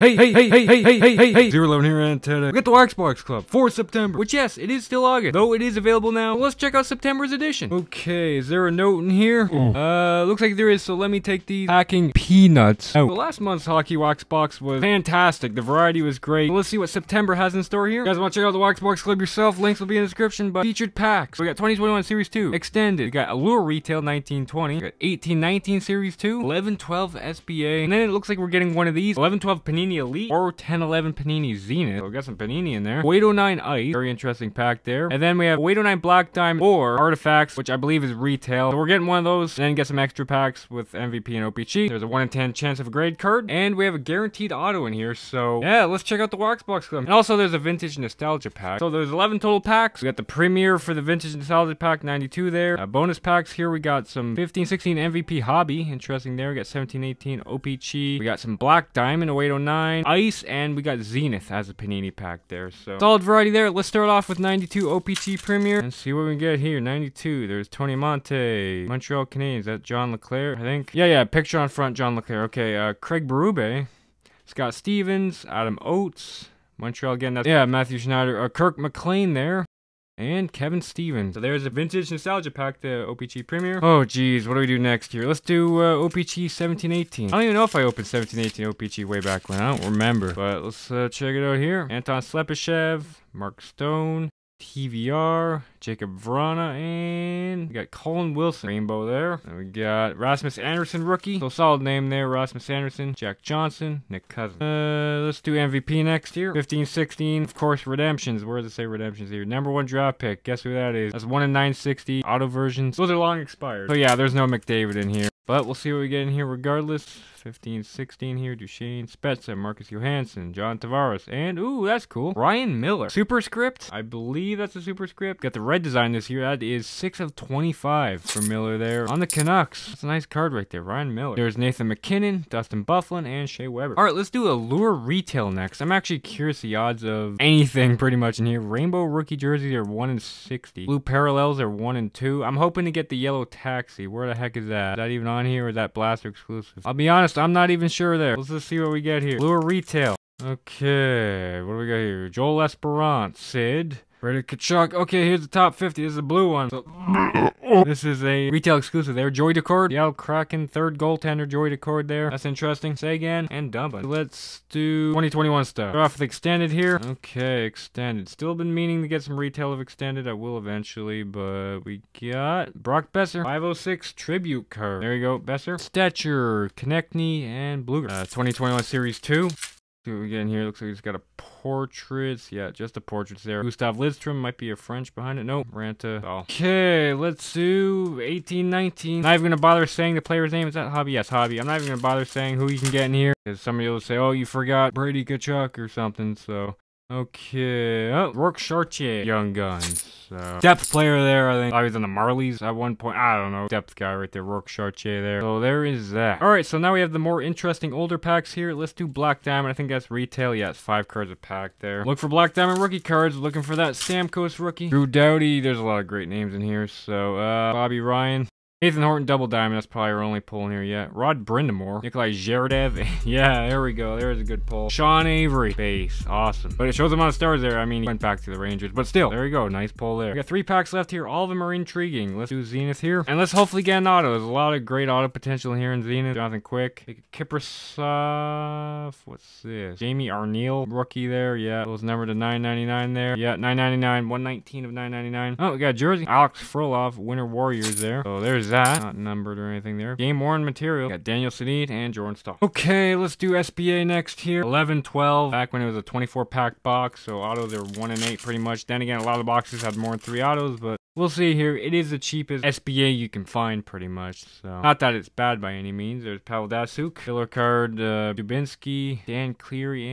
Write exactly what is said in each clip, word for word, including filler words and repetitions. Hey, hey, hey, hey, hey, hey, hey, hey, hey, Zero Eleven here, and today we got the Waxbox Club for September, which, yes, it is still August, though it is available now. Let's check out September's edition. Okay, is there a note in here? Mm. Uh, looks like there is, so let me take these hacking peanuts out. So last month's Hockey Waxbox was fantastic. The variety was great. Well, let's see what September has in store here. You guys want to check out the Waxbox Club yourself? Links will be in the description, but featured packs. We got twenty twenty-one Series two, Extended. We got Allure Retail nineteen twenty. We got eighteen nineteen Series two, eleven twelve S B A, and then it looks like we're getting one of these. eleven twelve Panini Elite or ten eleven Panini Zenith. So we got some Panini in there. oh eight oh nine Ice, very interesting pack there. And then we have oh eight oh nine Black Diamond or Artifacts, which I believe is retail. So we're getting one of those, and then get some extra packs with M V P and O P C. There's a one in ten chance of a grade card, and we have a guaranteed auto in here. So yeah, let's check out the Waxbox Club. And also there's a vintage nostalgia pack. So there's eleven total packs. We got the Premier for the vintage nostalgia pack, ninety-two there. Uh, bonus packs here. We got some fifteen sixteen M V P Hobby, interesting there. We got seventeen eighteen O P C. We got some Black Diamond oh eight oh nine. Ice, and we got Zenith as a Panini pack there, so solid variety there. Let's start off with ninety-two O P C Premier and see what we get here. ninety-two, there's Tony Monte, Montreal Canadiens. That John LeClair, I think. Yeah, yeah, picture on front, John LeClair. Okay, uh, Craig Berube, Scott Stevens, Adam Oates, Montreal again. That's, yeah, Matthew Schneider, uh, Kirk McLean there. And Kevin Stevens. So there's a vintage nostalgia pack, the O P C Premier. Oh geez, what do we do next here? Let's do uh, O P C seventeen eighteen. I don't even know if I opened seventeen eighteen O P C way back when. I don't remember. But let's uh, check it out here. Anton Slepyshev, Mark Stone, T V R, Jacob Vrana, and we got Colin Wilson, rainbow there. And we got Rasmus Anderson, rookie. So solid name there, Rasmus Anderson, Jack Johnson, Nick Cousins. Uh, let's do M V P next year. fifteen sixteen, of course, redemptions. Where does it say redemptions here? Number one draft pick. Guess who that is? That's one in nine sixty. Auto versions. Those are long expired. So yeah, there's no McDavid in here. But we'll see what we get in here regardless. fifteen sixteen here. Duchesne, Spezza, Marcus Johansson, John Tavares, and ooh, that's cool. Ryan Miller. Superscript. I believe that's a superscript. Got the red design this year. That is six of twenty-five for Miller there. On the Canucks. That's a nice card right there. Ryan Miller. There's Nathan McKinnon, Dustin Byfuglien, and Shea Weber. Alright, let's do Allure Retail next. I'm actually curious the odds of anything pretty much in here. Rainbow rookie jerseys are one in sixty. Blue parallels are one in two. I'm hoping to get the yellow taxi. Where the heck is that? Is that even on on here, or that Blaster exclusive? I'll be honest, I'm not even sure there. Let's just see what we get here. Allure Retail. Okay, what do we got here? Joel Esperant, Sid, Brady Kachuk. Okay, here's the top fifty. This is a blue one. So this is a retail exclusive there. Joy Decord, Yale Kraken, third goaltender, Joy Decord there. That's interesting. Sagan and Dumba. Let's do twenty twenty-one stuff. Start off with Extended here. Okay, Extended. Still been meaning to get some retail of Extended. I will eventually, but we got Brock Besser, five oh six tribute card. There you go, Besser. Stetcher, Konechny, and Bluger. Uh, twenty twenty-one Series two. Again here, looks like he's got a portraits. Yeah, just the portraits there. Gustav Lidström, might be a French behind it. No, Ranta. Oh. Okay, let's do eighteen nineteen. Not even gonna bother saying the player's name. Is that Hobby? Yes, Hobby. I'm not even gonna bother saying who you can get in here, because somebody will say, oh, you forgot Brady Kachuk or something. So okay, oh, Rourke Chartier, Young Guns, so depth player there, I think. Oh, he's on the Marlies at one point, I don't know, depth guy right there, Rourke Chartier there, so there is that. Alright, so now we have the more interesting older packs here. Let's do Black Diamond, I think that's retail. Yeah, it's five cards a pack there. Look for Black Diamond rookie cards, looking for that Stamkos rookie, Drew Doughty. There's a lot of great names in here, so, uh, Bobby Ryan, Nathan Horton, double diamond. That's probably our only pull in here yet. Rod Brindamore, Nikolai Zheredev. Yeah, there we go. There's a good pull. Sean Avery, base. Awesome. But it shows him on the stars there. I mean, he went back to the Rangers. But still, there you go. Nice pull there. We got three packs left here. All of them are intriguing. Let's do Zenith here. And let's hopefully get an auto. There's a lot of great auto potential here in Zenith. Jonathan Quick. Kiprasov. What's this? Jamie Arneal, rookie there. Yeah, those numbered to nine ninety-nine there. Yeah, nine ninety-nine. one nineteen of nine ninety-nine. Oh, we got jersey. Alex Frolov, Winter Warriors there. So there's that. Not numbered or anything there. Game worn material. Got Daniel Sedin and Jordan Staal. Okay, let's do S B A next here. eleven twelve. Back when it was a twenty-four pack box, so autos are one in eight pretty much. Then again, a lot of boxes had more than three autos, but we'll see here. It is the cheapest S B A you can find pretty much, so not that it's bad by any means. There's Pavel Datsyuk, filler card, uh, Dubinsky, Dan Cleary,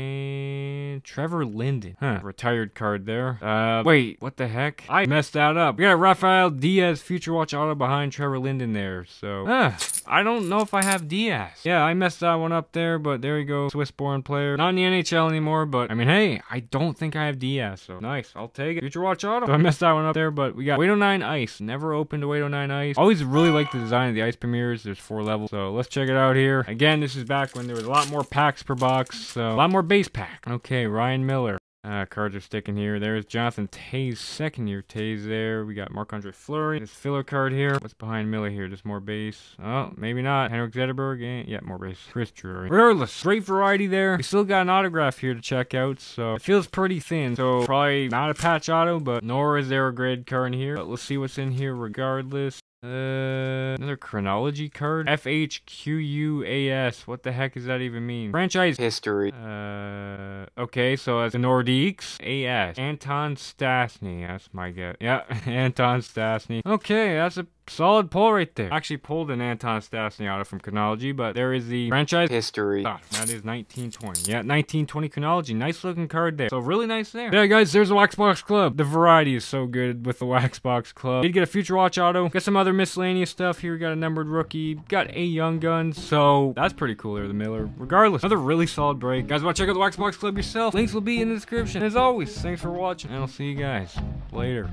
and Trevor Linden. Huh, retired card there. Uh, wait, what the heck? I messed that up. We got Rafael Diaz, Future Watch Auto behind Trevor Linden there, so uh, I don't know if I have Diaz. Yeah, I messed that one up there, but there you go. Swiss-born player. Not in the N H L anymore, but I mean, hey, I don't think I have Diaz, so nice. I'll take it. Future Watch Auto. So I messed that one up there, but we got, we don't eight oh nine Ice. Never opened to eight oh nine Ice. Always really like the design of the Ice Premiers. There's four levels, so let's check it out here. Again, this is back when there was a lot more packs per box, so a lot more base pack. Okay, Ryan Miller. Uh, cards are sticking here. There's Jonathan Taze, second year Taze there. We got Marc-Andre Fleury. This filler card here. What's behind Miller here? Just more base. Oh, maybe not. Henrik Zetterberg. And, yeah, more base. Chris Drury. Regardless, great variety there. We still got an autograph here to check out, so it feels pretty thin. So probably not a patch auto, but nor is there a grade card in here. But let's see what's in here regardless. Uh, another Chronology card. F H Q U A S. What the heck does that even mean? Franchise History. Uh, okay, so that's the Nordiques. A S. Anton Stastny. That's my guess. Yeah, Anton Stastny. Okay, that's a solid pull right there. Actually pulled an Anton Stastny auto from Chronology, but there is the Franchise History. Ah, that is nineteen twenty. Yeah, nineteen twenty Chronology. Nice looking card there. So really nice there. Yeah, guys, there's the Waxbox Club. The variety is so good with the Waxbox Club. Did get a Future Watch Auto. Got some other miscellaneous stuff here. We got a numbered rookie. Got a young gun. So that's pretty cool there, the Miller. Regardless, another really solid break. Guys, want to check out the Waxbox Club yourself? Links will be in the description. As always, thanks for watching, and I'll see you guys later.